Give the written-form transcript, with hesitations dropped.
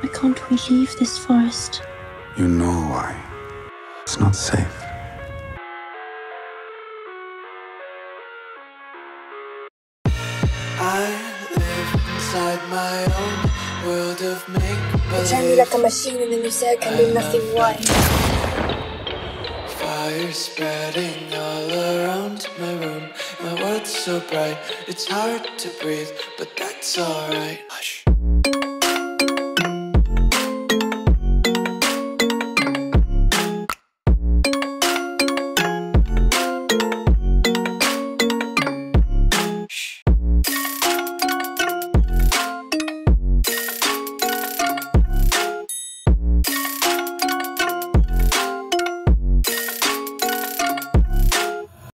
Why can't we leave this forest? You know why. It's not safe. Pretend me like a machine and then you say I can do nothing. Why? Fire spreading all around my room. My world's so bright, it's hard to breathe, but that's alright.